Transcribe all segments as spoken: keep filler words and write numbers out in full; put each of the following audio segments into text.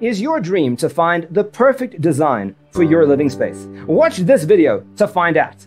is your dream to find the perfect design for your living space? Watch this video to find out.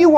you